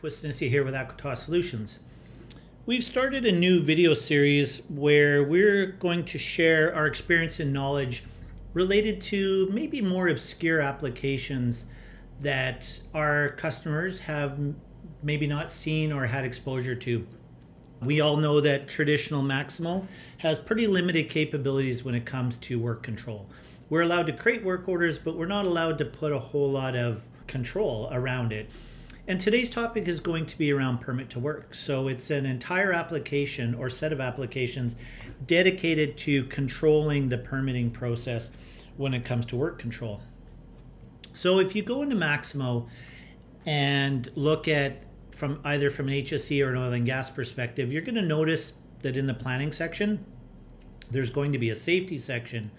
Chris Nissi here with Aquitas Solutions. We've started a new video series where we're going to share our experience and knowledge related to maybe more obscure applications that our customers have maybe not seen or had exposure to. We all know that traditional Maximo has pretty limited capabilities when it comes to work control. We're allowed to create work orders, but we're not allowed to put a whole lot of control around it. And today's topic is going to be around Permit to Work. So it's an entire application or set of applications dedicated to controlling the permitting process when it comes to work control. So if you go into Maximo and look at from an HSE or an oil and gas perspective, you're going to notice that in the planning section, there's going to be a safety section.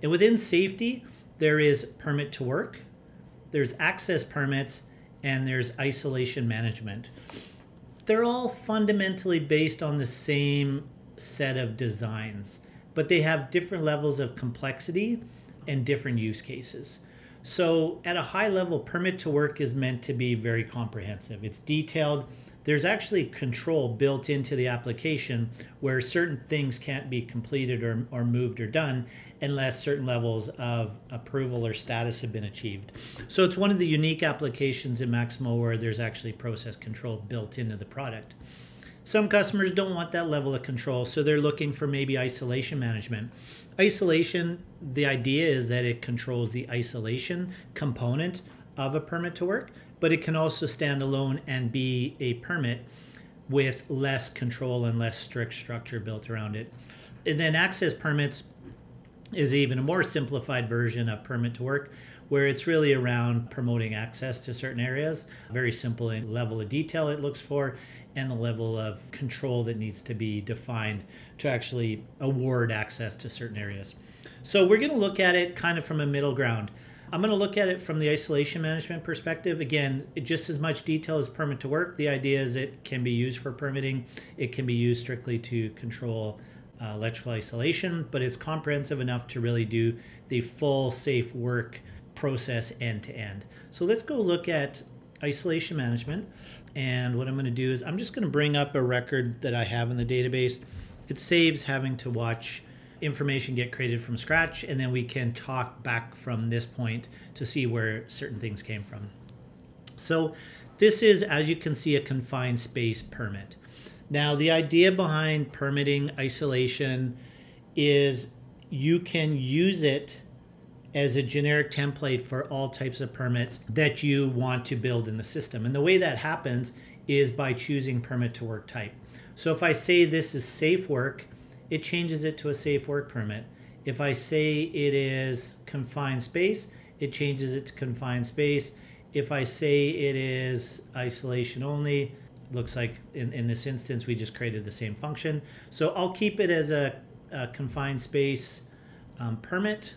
And within safety, there is Permit to Work, there's access permits, and there's isolation management. They're all fundamentally based on the same set of designs, but they have different levels of complexity and different use cases. So at a high level, Permit to Work is meant to be very comprehensive. It's detailed. There's actually control built into the application where certain things can't be completed or moved or done unless certain levels of approval or status have been achieved. So it's one of the unique applications in Maximo where there's actually process control built into the product. Some customers don't want that level of control, so they're looking for maybe isolation management. Isolation, the idea is that it controls the isolation component of a permit to work, but it can also stand alone and be a permit with less control and less strict structure built around it. And then access permits is even a more simplified version of Permit to Work, where it's really around promoting access to certain areas, very simple in level of detail it looks for, and the level of control that needs to be defined to actually award access to certain areas. So we're going to look at it kind of from a middle ground. I'm going to look at it from the isolation management perspective. Again, just as much detail as Permit to Work. The idea is it can be used for permitting. It can be used strictly to control electrical isolation, but it's comprehensive enough to really do the full safe work process end to end. So let's go look at isolation management. And what I'm going to do is I'm just going to bring up a record that I have in the database. It saves having to watch information get created from scratch, and then we can talk back from this point to see where certain things came from. So this is, as you can see, a confined space permit. Now, the idea behind permitting isolation is you can use it as a generic template for all types of permits that you want to build in the system. And the way that happens is by choosing permit to work type. So if I say this is safe work, it changes it to a safe work permit. If I say it is confined space, it changes it to confined space. If I say it is isolation only, looks like in this instance, we just created the same function. So I'll keep it as a confined space permit,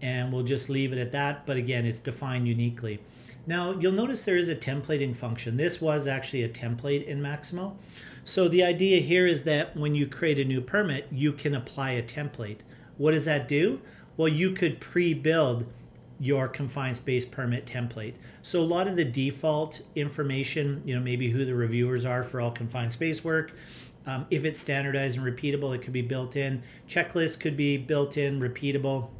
and we'll just leave it at that. But again, it's defined uniquely. Now, you'll notice there is a templating function. This was actually a template in Maximo. So the idea here is that when you create a new permit, you can apply a template. What does that do? Well, you could pre-build your confined space permit template. So a lot of the default information, you know, maybe who the reviewers are for all confined space work. If it's standardized and repeatable, it could be built in. Checklists could be built in, repeatable.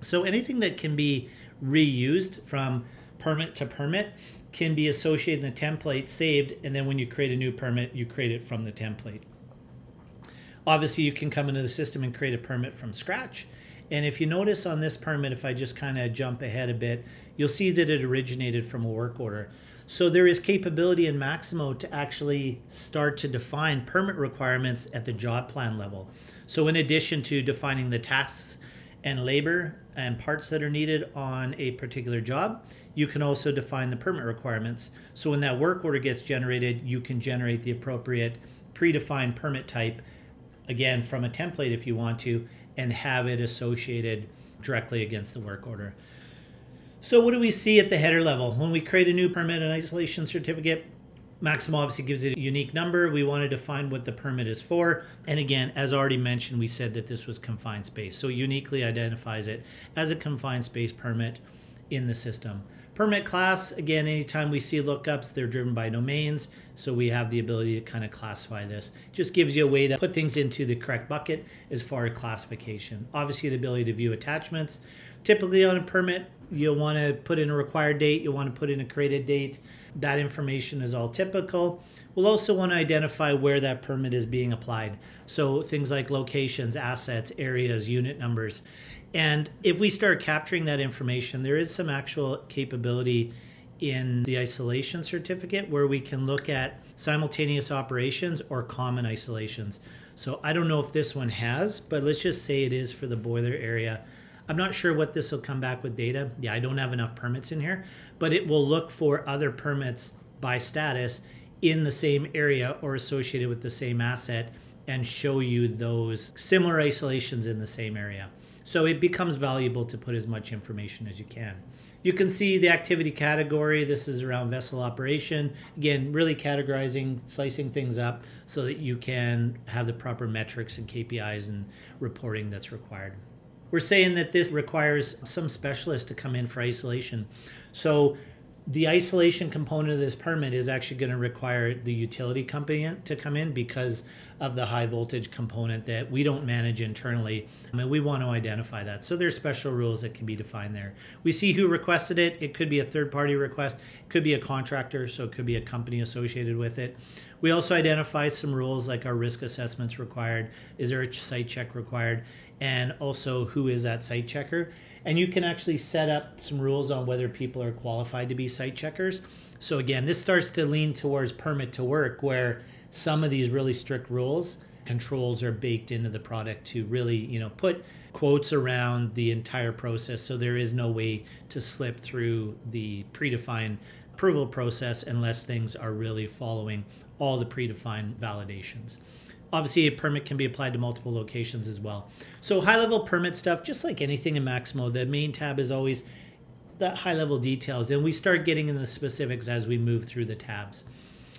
So anything that can be reused from permit to permit can be associated in the template, saved, and then when you create a new permit, you create it from the template. Obviously, you can come into the system and create a permit from scratch. And if you notice on this permit, if I just kind of jump ahead a bit, you'll see that it originated from a work order. So there is capability in Maximo to actually start to define permit requirements at the job plan level. So in addition to defining the tasks and labor and parts that are needed on a particular job, you can also define the permit requirements. So when that work order gets generated, you can generate the appropriate predefined permit type, again, from a template if you want to, and have it associated directly against the work order. So what do we see at the header level? When we create a new permit and isolation certificate, Maximo obviously gives it a unique number. We want to define what the permit is for. And again, as already mentioned, we said that this was confined space. So it uniquely identifies it as a confined space permit in the system. Permit class, again, anytime we see lookups, they're driven by domains. So we have the ability to kind of classify this. Just gives you a way to put things into the correct bucket as far as classification. Obviously, the ability to view attachments. Typically on a permit, you'll want to put in a required date. You'll want to put in a created date. That information is all typical. We'll also want to identify where that permit is being applied. So things like locations, assets, areas, unit numbers. And if we start capturing that information, there is some actual capability in the isolation certificate where we can look at simultaneous operations or common isolations. So I don't know if this one has, but let's just say it is for the boiler area. I'm not sure what this will come back with data. Yeah, I don't have enough permits in here, but it will look for other permits by status in the same area or associated with the same asset and show you those similar isolations in the same area. So it becomes valuable to put as much information as you can. You can see the activity category. This is around vessel operation. Again, really categorizing, slicing things up so that you can have the proper metrics and KPIs and reporting that's required. We're saying that this requires some specialist to come in for isolation. So the isolation component of this permit is actually going to require the utility company to come in because of the high voltage component that we don't manage internally. I mean, we want to identify that. So there's special rules that can be defined there. We see who requested it. It could be a third party request. It could be a contractor. So it could be a company associated with it. We also identify some rules like our risk assessments required. Is there a site check required? And also who is that site checker? And you can actually set up some rules on whether people are qualified to be site checkers. So again, this starts to lean towards permit to work where some of these really strict rules, controls are baked into the product to really, put quotes around the entire process. So there is no way to slip through the predefined approval process unless things are really following all the predefined validations. Obviously, a permit can be applied to multiple locations as well. So high-level permit stuff, just like anything in Maximo, the main tab is always that high-level details, and we start getting into the specifics as we move through the tabs.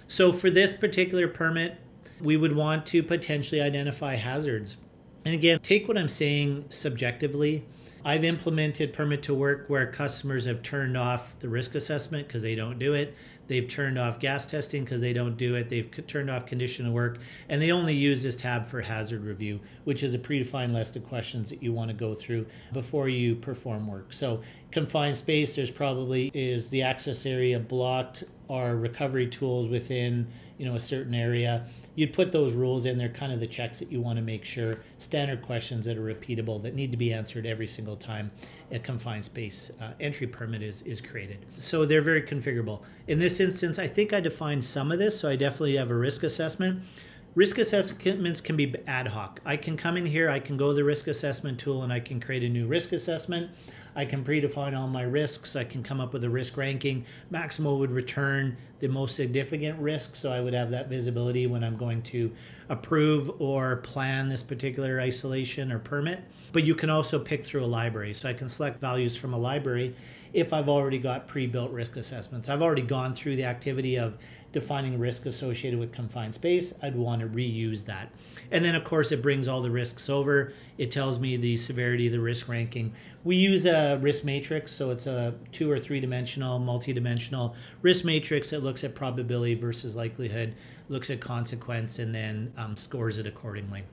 So for this particular permit, we would want to potentially identify hazards. And again, take what I'm saying subjectively. I've implemented permit to work where customers have turned off the risk assessment because they don't do it. They've turned off gas testing because they don't do it. They've turned off condition of work, and they only use this tab for hazard review, which is a predefined list of questions that you want to go through before you perform work. So confined space, there's probably, is the access area blocked? Are recovery tools within a certain area? You'd put those rules in. They're kind of the checks that you want to make sure, standard questions that are repeatable that need to be answered every single time a confined space entry permit is created. So they're very configurable. In this instance, I think I defined some of this, so I definitely have a risk assessment. Risk assessments can be ad hoc. I can come in here, I can go to the risk assessment tool, and I can create a new risk assessment. I can predefine all my risks. I can come up with a risk ranking. Maximo would return the most significant risk, so I would have that visibility when I'm going to approve or plan this particular isolation or permit. But you can also pick through a library. So I can select values from a library if I've already got pre-built risk assessments. I've already gone through the activity of defining risk associated with confined space. I'd want to reuse that. And then of course it brings all the risks over. It tells me the severity, the risk ranking. We use a risk matrix, so it's a 2- or 3-dimensional, multi-dimensional risk matrix that looks at probability versus likelihood, looks at consequence, and then scores it accordingly.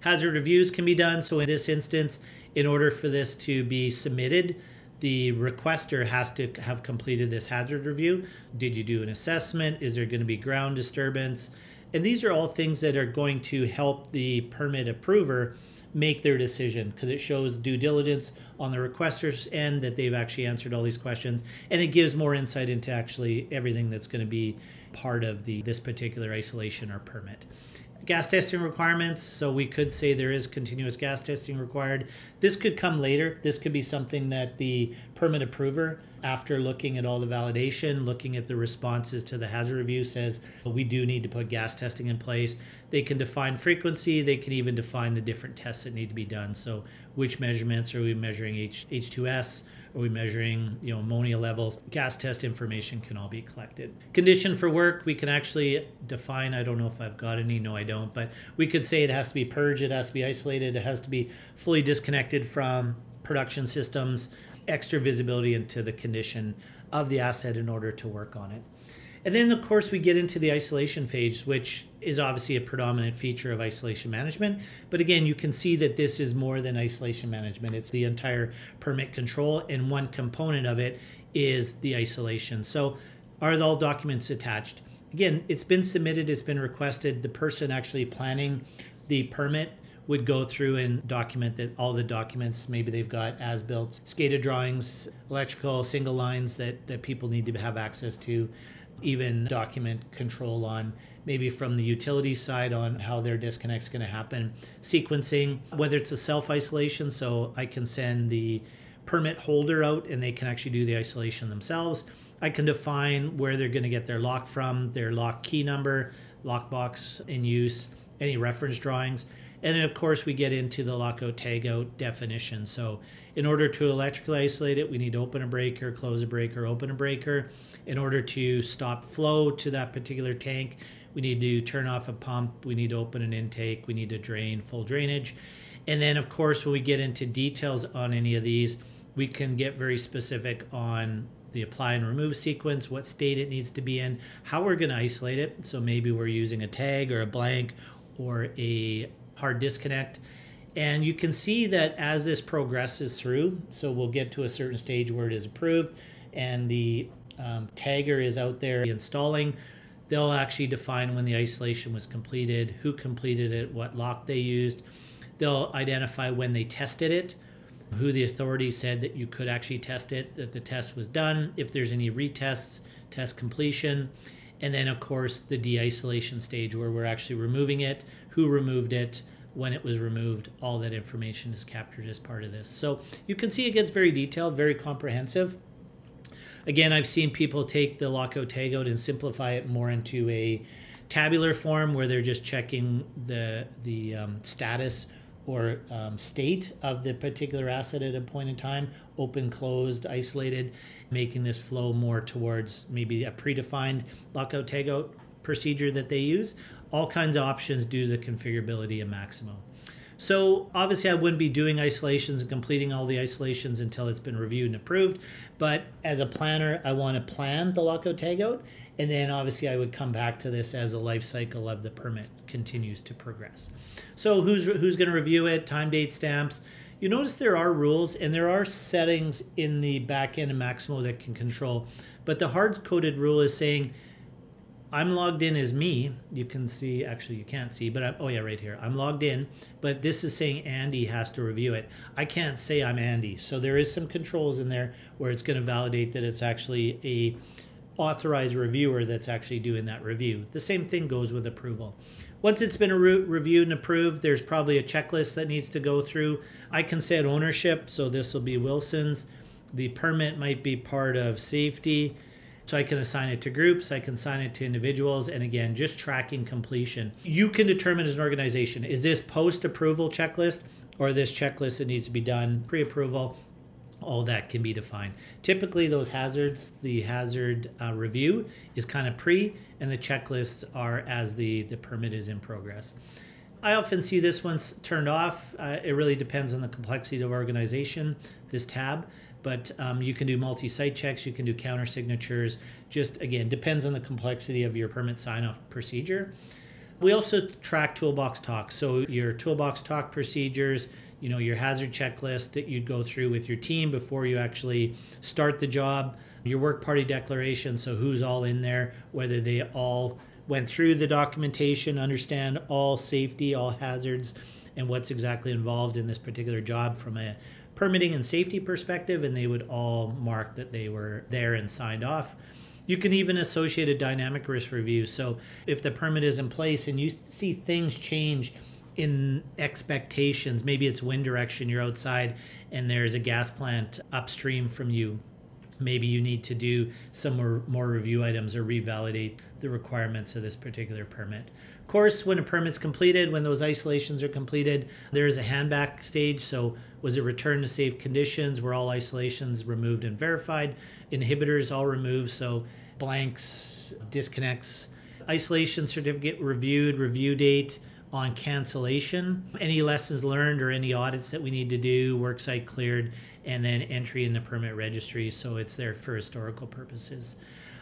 Hazard reviews can be done. So in this instance, in order for this to be submitted, the requester has to have completed this hazard review. Did you do an assessment? Is there going to be ground disturbance? And these are all things that are going to help the permit approver make their decision, because it shows due diligence on the requester's end that they've actually answered all these questions. And it gives more insight into actually everything that's going to be part of this particular isolation or permit. Gas testing requirements, so we could say there is continuous gas testing required. This could come later. This could be something that the permit approver, after looking at all the validation, looking at the responses to the hazard review, says, well, we do need to put gas testing in place. They can define frequency. They can even define the different tests that need to be done. So which measurements? Are we measuring H2S? Are we measuring ammonia levels? Gas test information can all be collected. Condition for work, we can actually define, I don't know if I've got any, no I don't, but we could say it has to be purged, it has to be isolated, it has to be fully disconnected from production systems. extra visibility into the condition of the asset in order to work on it. And then of course we get into the isolation phase, which is obviously a predominant feature of isolation management. But again, you can see that this is more than isolation management. It's the entire permit control, and one component of it is the isolation. So are all documents attached? Again, it's been submitted, it's been requested. The person actually planning the permit would go through and document that all the documents, maybe they've got as-built, SCADA drawings, electrical single lines that people need to have access to, even document control on maybe from the utility side on how their disconnect's going to happen, sequencing, whether it's a self-isolation, so I can send the permit holder out and they can actually do the isolation themselves. I can define where they're going to get their lock from, their lock key number, lockbox in use, any reference drawings. And then of course we get into the lockout tagout definition. So in order to electrically isolate it, we need to open a breaker, close a breaker, open a breaker. In order to stop flow to that particular tank, we need to turn off a pump, we need to open an intake, we need to drain, full drainage. And then of course when we get into details on any of these, we can get very specific on the apply and remove sequence, what state it needs to be in, how we're going to isolate it. So maybe we're using a tag or a blank or a hard disconnect. And you can see that as this progresses through, so we'll get to a certain stage where it is approved and the tagger is out there installing, they'll actually define when the isolation was completed, who completed it, what lock they used. They'll identify when they tested it, who the authority said that you could actually test it, that the test was done, if there's any retests, test completion, and then of course the de-isolation stage where we're actually removing it, who removed it, when it was removed. All that information is captured as part of this. So you can see it gets very detailed, very comprehensive. Again, I've seen people take the lockout tagout and simplify it more into a tabular form where they're just checking the status or state of the particular asset at a point in time, open, closed, isolated, making this flow more towards maybe a predefined lockout tagout procedure that they use. All kinds of options due to the configurability of Maximo. So obviously I wouldn't be doing isolations and completing all the isolations until it's been reviewed and approved. But as a planner, I want to plan the lockout tagout. And then obviously I would come back to this as the life cycle of the permit continues to progress. So who's going to review it? Time, date, stamps. You notice there are rules and there are settings in the back end of Maximo that can control. But the hard-coded rule is saying, I'm logged in as me. You can see, actually you can't see, but oh yeah, right here. I'm logged in, but this is saying Andy has to review it. I can't say I'm Andy. So there is some controls in there where it's going to validate that it's actually a authorized reviewer that's actually doing that review. The same thing goes with approval. Once it's been reviewed and approved, there's probably a checklist that needs to go through. I can set ownership, so this will be Wilson's. The permit might be part of safety. So I can assign it to groups, I can assign it to individuals, and again, just tracking completion. You can determine as an organization, is this post-approval checklist or this checklist that needs to be done pre-approval? All that can be defined. Typically those hazards, the hazard review is kind of pre, and the checklists are as the permit is in progress. I often see this one's turned off. It really depends on the complexity of organization, this tab. But you can do multi-site checks, you can do counter signatures, just again, depends on the complexity of your permit sign-off procedure. We also track toolbox talk. So your toolbox talk procedures, you know, your hazard checklist that you'd go through with your team before you actually start the job, your work party declaration, so who's all in there, whether they all went through the documentation, understand all safety, all hazards, and what's exactly involved in this particular job from a permitting and safety perspective, and they would all mark that they were there and signed off. You can even associate a dynamic risk review. So if the permit is in place and you see things change in expectations, maybe it's wind direction, you're outside and there's a gas plant upstream from you, maybe you need to do some more review items or revalidate the requirements of this particular permit. Of course, when a permit's completed, when those isolations are completed, there's a handback stage. So was it returned to safe conditions? Were all isolations removed and verified? Inhibitors all removed, so blanks, disconnects. Isolation certificate reviewed, review date, on cancellation, any lessons learned or any audits that we need to do, worksite cleared, and then entry in the permit registry, so it's there for historical purposes.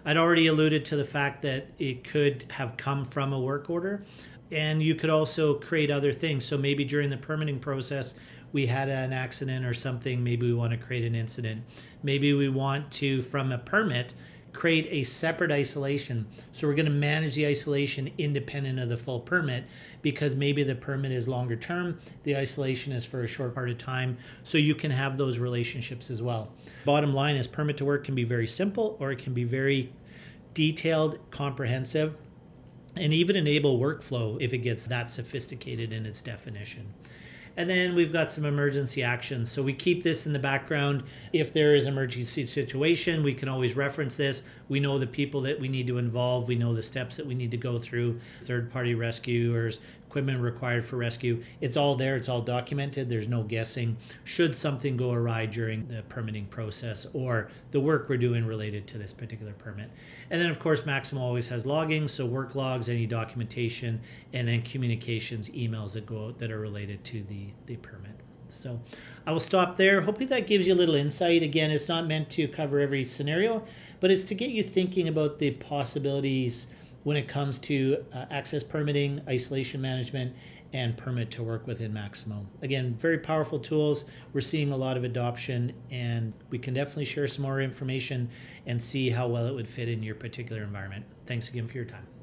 I'd already alluded to the fact that it could have come from a work order, and you could also create other things. So maybe during the permitting process, we had an accident or something, maybe we want to create an incident. Maybe we want to, from a permit, create a separate isolation. So we're going to manage the isolation independent of the full permit, because maybe the permit is longer term, the isolation is for a short part of time. So you can have those relationships as well. Bottom line is permit to work can be very simple or it can be very detailed, comprehensive, and even enable workflow if it gets that sophisticated in its definition. And then we've got some emergency actions. So we keep this in the background. If there is an emergency situation, we can always reference this. We know the people that we need to involve. We know the steps that we need to go through. Third-party rescuers, equipment required for rescue. It's all there. It's all documented. There's no guessing. Should something go awry during the permitting process or the work we're doing related to this particular permit. And then, of course, Maximo always has logging. So work logs, any documentation, and then communications, emails that go out that are related to the permit. So I will stop there. Hopefully that gives you a little insight. Again, it's not meant to cover every scenario, but it's to get you thinking about the possibilities when it comes to access permitting, isolation management, and permit to work within Maximo. Again, very powerful tools. We're seeing a lot of adoption, and we can definitely share some more information and see how well it would fit in your particular environment. Thanks again for your time.